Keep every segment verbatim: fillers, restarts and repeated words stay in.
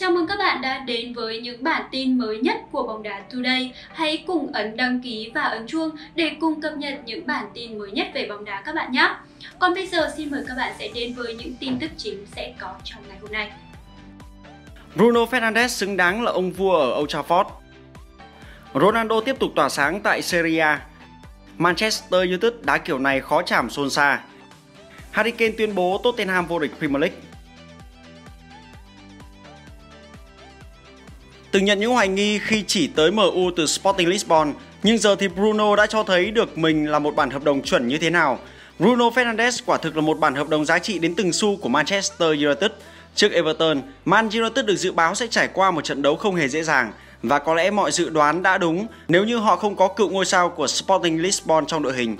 Chào mừng các bạn đã đến với những bản tin mới nhất của Bóng Đá Today. Hãy cùng ấn đăng ký và ấn chuông để cùng cập nhật những bản tin mới nhất về bóng đá các bạn nhé. Còn bây giờ xin mời các bạn sẽ đến với những tin tức chính sẽ có trong ngày hôm nay. Bruno Fernandes xứng đáng là ông vua ở Old Trafford. Ronaldo tiếp tục tỏa sáng tại Serie A. Manchester United đá kiểu này khó chạm Solskjaer. Harry Kane tuyên bố Tottenham vô địch Premier League. Từng nhận những hoài nghi khi chỉ tới em u từ Sporting Lisbon, nhưng giờ thì Bruno đã cho thấy được mình là một bản hợp đồng chuẩn như thế nào. Bruno Fernandes quả thực là một bản hợp đồng giá trị đến từng xu của Manchester United. Trước Everton, Man United được dự báo sẽ trải qua một trận đấu không hề dễ dàng. Và có lẽ mọi dự đoán đã đúng nếu như họ không có cựu ngôi sao của Sporting Lisbon trong đội hình.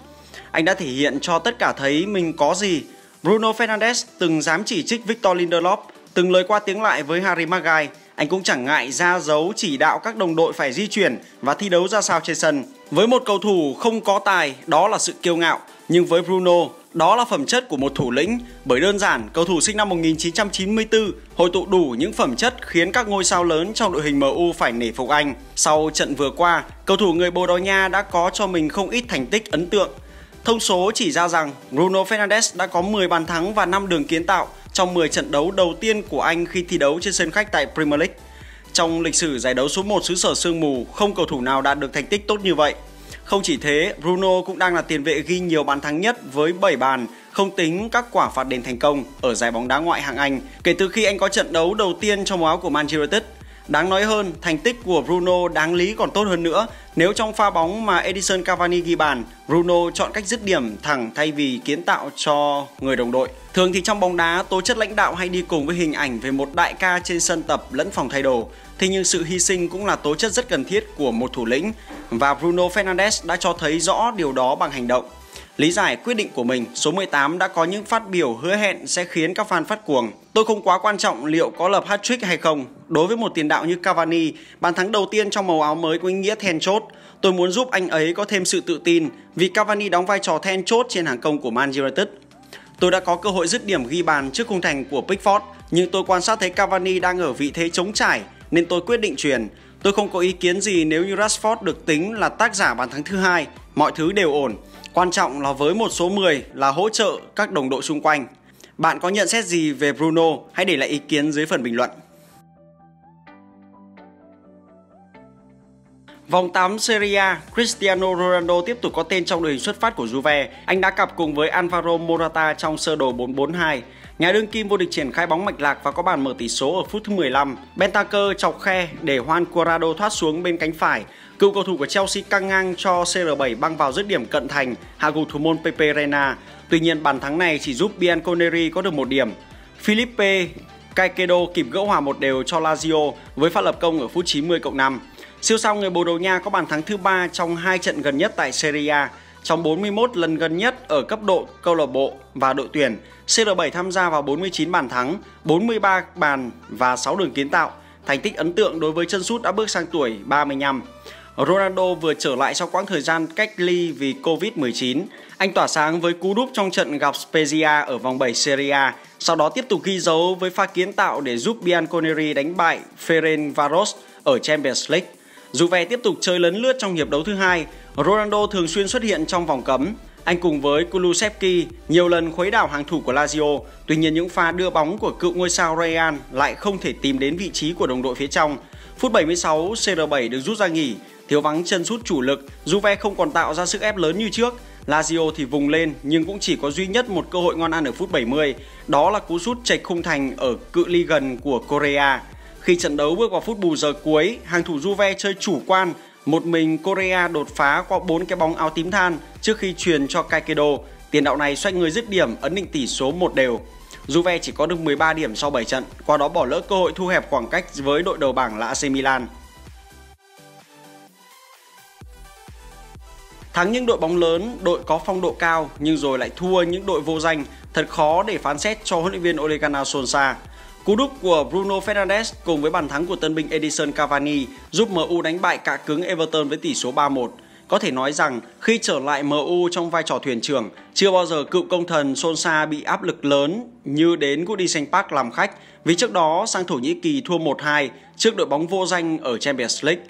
Anh đã thể hiện cho tất cả thấy mình có gì. Bruno Fernandes từng dám chỉ trích Victor Lindelof, từng lời qua tiếng lại với Harry Maguire. Anh cũng chẳng ngại ra dấu chỉ đạo các đồng đội phải di chuyển và thi đấu ra sao trên sân. Với một cầu thủ không có tài, đó là sự kiêu ngạo. Nhưng với Bruno, đó là phẩm chất của một thủ lĩnh. Bởi đơn giản, cầu thủ sinh năm một nghìn chín trăm chín mươi tư hội tụ đủ những phẩm chất khiến các ngôi sao lớn trong đội hình em u phải nể phục anh. Sau trận vừa qua, cầu thủ người Bồ Đào Nha đã có cho mình không ít thành tích ấn tượng. Thông số chỉ ra rằng Bruno Fernandes đã có mười bàn thắng và năm đường kiến tạo trong mười trận đấu đầu tiên của anh khi thi đấu trên sân khách tại Premier League. Trong lịch sử giải đấu số một xứ sở sương mù, không cầu thủ nào đạt được thành tích tốt như vậy. Không chỉ thế, Bruno cũng đang là tiền vệ ghi nhiều bàn thắng nhất với bảy bàn, không tính các quả phạt đền thành công ở giải bóng đá ngoại hạng Anh kể từ khi anh có trận đấu đầu tiên trong áo của Man United. Đáng nói hơn, thành tích của Bruno đáng lý còn tốt hơn nữa nếu trong pha bóng mà Edinson Cavani ghi bàn, Bruno chọn cách dứt điểm thẳng thay vì kiến tạo cho người đồng đội. Thường thì trong bóng đá, tố chất lãnh đạo hay đi cùng với hình ảnh về một đại ca trên sân tập lẫn phòng thay đồ. Thế nhưng sự hy sinh cũng là tố chất rất cần thiết của một thủ lĩnh và Bruno Fernandes đã cho thấy rõ điều đó bằng hành động. Lý giải quyết định của mình, số mười tám đã có những phát biểu hứa hẹn sẽ khiến các fan phát cuồng. Tôi không quá quan trọng liệu có lập hat-trick hay không. Đối với một tiền đạo như Cavani, bàn thắng đầu tiên trong màu áo mới có ý nghĩa then chốt. Tôi muốn giúp anh ấy có thêm sự tự tin vì Cavani đóng vai trò then chốt trên hàng công của Man United. Tôi đã có cơ hội dứt điểm ghi bàn trước khung thành của Pickford, nhưng tôi quan sát thấy Cavani đang ở vị thế trống trải nên tôi quyết định chuyền. Tôi không có ý kiến gì nếu như Rashford được tính là tác giả bàn thắng thứ hai, mọi thứ đều ổn. Quan trọng là với một số mười là hỗ trợ các đồng đội xung quanh. Bạn có nhận xét gì về Bruno? Hãy để lại ý kiến dưới phần bình luận. Vòng tám Serie A, Cristiano Ronaldo tiếp tục có tên trong đội hình xuất phát của Juve. Anh đã cặp cùng với Alvaro Morata trong sơ đồ bốn bốn hai. Nhà đương kim vô địch triển khai bóng mạch lạc và có bàn mở tỷ số ở phút thứ mười lăm. Bentancur chọc khe để Juan Cuadrado thoát xuống bên cánh phải. Cựu cầu thủ của Chelsea căng ngang cho xê rờ bảy băng vào dứt điểm cận thành, hạ gục thủ môn Pepe Reina. Tuy nhiên bàn thắng này chỉ giúp Bianconeri có được một điểm. Felipe Caicedo kịp gỡ hòa một đều cho Lazio với pha lập công ở phút chín mươi cộng năm. Siêu sao người Bồ Đào Nha có bàn thắng thứ ba trong hai trận gần nhất tại Serie A, trong bốn mươi mốt lần gần nhất ở cấp độ câu lạc bộ và đội tuyển. xê rờ bảy tham gia vào bốn mươi chín bàn thắng, bốn mươi ba bàn và sáu đường kiến tạo, thành tích ấn tượng đối với chân sút đã bước sang tuổi ba mươi lăm. Ronaldo vừa trở lại sau quãng thời gian cách ly vì Covid mười chín. Anh tỏa sáng với cú đúp trong trận gặp Spezia ở vòng bảy Serie A, sau đó tiếp tục ghi dấu với pha kiến tạo để giúp Bianconeri đánh bại Ferencváros ở Champions League. Juve tiếp tục chơi lấn lướt trong hiệp đấu thứ hai. Ronaldo thường xuyên xuất hiện trong vòng cấm. Anh cùng với Kulusevski nhiều lần khuấy đảo hàng thủ của Lazio. Tuy nhiên những pha đưa bóng của cựu ngôi sao Real lại không thể tìm đến vị trí của đồng đội phía trong. Phút bảy mươi sáu, xê rờ bảy được rút ra nghỉ. Thiếu vắng chân sút chủ lực, Juve không còn tạo ra sức ép lớn như trước. Lazio thì vùng lên nhưng cũng chỉ có duy nhất một cơ hội ngon ăn ở phút bảy mươi. Đó là cú sút chệch khung thành ở cự ly gần của Korea. Khi trận đấu bước vào phút bù giờ cuối, hàng thủ Juve chơi chủ quan. Một mình Korea đột phá qua bốn cái bóng áo tím than trước khi chuyền cho Caicedo. Tiền đạo này xoay người dứt điểm ấn định tỷ số một đều. Juve chỉ có được mười ba điểm sau bảy trận, qua đó bỏ lỡ cơ hội thu hẹp khoảng cách với đội đầu bảng là a xê Milan. Thắng những đội bóng lớn, đội có phong độ cao nhưng rồi lại thua những đội vô danh, thật khó để phán xét cho huấn luyện viên Ole Gunnar Solskjaer. Cú đúp của Bruno Fernandes cùng với bàn thắng của tân binh Edinson Cavani giúp em u đánh bại cả cứng Everton với tỷ số ba một. Có thể nói rằng khi trở lại em u trong vai trò thuyền trưởng, chưa bao giờ cựu công thần Solskjaer bị áp lực lớn như đến Goodison Park làm khách, vì trước đó sang Thổ Nhĩ Kỳ thua một hai trước đội bóng vô danh ở Champions League.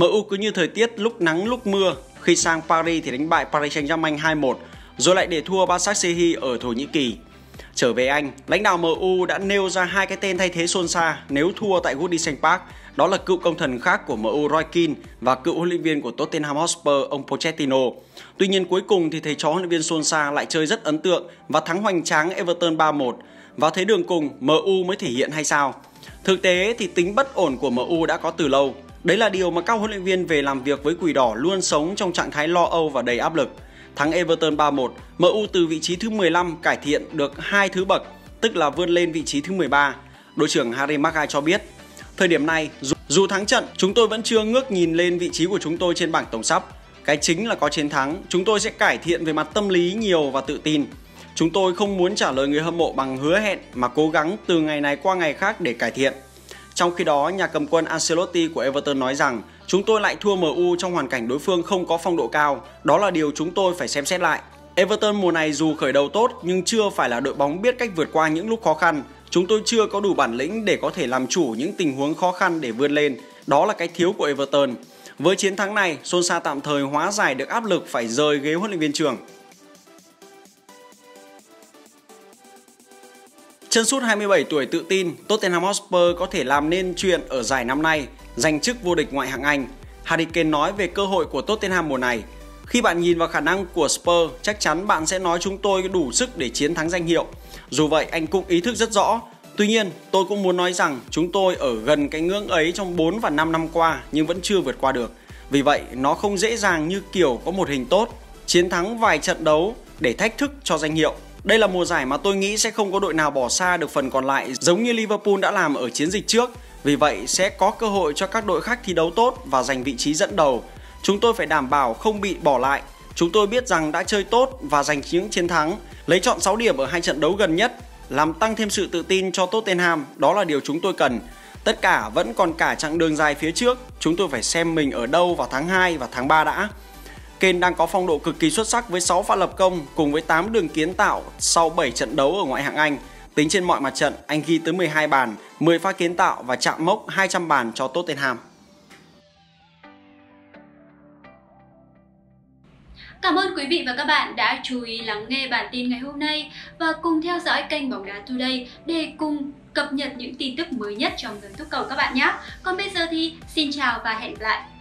em u cứ như thời tiết lúc nắng lúc mưa, khi sang Paris thì đánh bại Paris Saint-Germain hai một, rồi lại để thua Başakşehir ở Thổ Nhĩ Kỳ. Trở về Anh, lãnh đạo em u đã nêu ra hai cái tên thay thế Solskjaer nếu thua tại Goodison Park, đó là cựu công thần khác của em u Roy Keane và cựu huấn luyện viên của Tottenham Hotspur ông Pochettino. Tuy nhiên cuối cùng thì thầy trò huấn luyện viên Solskjaer lại chơi rất ấn tượng và thắng hoành tráng Everton ba một. Và thế đường cùng em u mới thể hiện hay sao? Thực tế thì tính bất ổn của em u đã có từ lâu. Đấy là điều mà các huấn luyện viên về làm việc với Quỷ Đỏ luôn sống trong trạng thái lo âu và đầy áp lực. Thắng Everton ba một, em u từ vị trí thứ mười lăm cải thiện được hai thứ bậc, tức là vươn lên vị trí thứ mười ba. Đội trưởng Harry Maguire cho biết, thời điểm này, dù, dù thắng trận, chúng tôi vẫn chưa ngước nhìn lên vị trí của chúng tôi trên bảng tổng sắp. Cái chính là có chiến thắng, chúng tôi sẽ cải thiện về mặt tâm lý nhiều và tự tin. Chúng tôi không muốn trả lời người hâm mộ bằng hứa hẹn mà cố gắng từ ngày này qua ngày khác để cải thiện. Trong khi đó, nhà cầm quân Ancelotti của Everton nói rằng chúng tôi lại thua em u trong hoàn cảnh đối phương không có phong độ cao. Đó là điều chúng tôi phải xem xét lại. Everton mùa này dù khởi đầu tốt nhưng chưa phải là đội bóng biết cách vượt qua những lúc khó khăn. Chúng tôi chưa có đủ bản lĩnh để có thể làm chủ những tình huống khó khăn để vươn lên. Đó là cái thiếu của Everton. Với chiến thắng này, Solskjaer tạm thời hóa giải được áp lực phải rời ghế huấn luyện viên trưởng. Chân sút hai mươi bảy tuổi tự tin, Tottenham Hotspur có thể làm nên chuyện ở giải năm nay, giành chức vô địch ngoại hạng Anh. Harry Kane nói về cơ hội của Tottenham mùa này. Khi bạn nhìn vào khả năng của Spurs, chắc chắn bạn sẽ nói chúng tôi đủ sức để chiến thắng danh hiệu. Dù vậy, anh cũng ý thức rất rõ. Tuy nhiên, tôi cũng muốn nói rằng chúng tôi ở gần cái ngưỡng ấy trong bốn và năm năm qua nhưng vẫn chưa vượt qua được. Vì vậy, nó không dễ dàng như kiểu có một hình tốt, chiến thắng vài trận đấu để thách thức cho danh hiệu. Đây là mùa giải mà tôi nghĩ sẽ không có đội nào bỏ xa được phần còn lại giống như Liverpool đã làm ở chiến dịch trước. Vì vậy sẽ có cơ hội cho các đội khác thi đấu tốt và giành vị trí dẫn đầu. Chúng tôi phải đảm bảo không bị bỏ lại. Chúng tôi biết rằng đã chơi tốt và giành những chiến thắng, lấy trọn sáu điểm ở hai trận đấu gần nhất, làm tăng thêm sự tự tin cho Tottenham, đó là điều chúng tôi cần. Tất cả vẫn còn cả chặng đường dài phía trước, chúng tôi phải xem mình ở đâu vào tháng hai và tháng ba đã. Kane đang có phong độ cực kỳ xuất sắc với sáu pha lập công cùng với tám đường kiến tạo sau bảy trận đấu ở ngoại hạng Anh. Tính trên mọi mặt trận, anh ghi tới mười hai bàn, mười pha kiến tạo và chạm mốc hai trăm bàn cho Tottenham. Cảm ơn quý vị và các bạn đã chú ý lắng nghe bản tin ngày hôm nay và cùng theo dõi kênh Bóng Đá Today để cùng cập nhật những tin tức mới nhất trong giới túc cầu các bạn nhé. Còn bây giờ thì xin chào và hẹn gặp lại.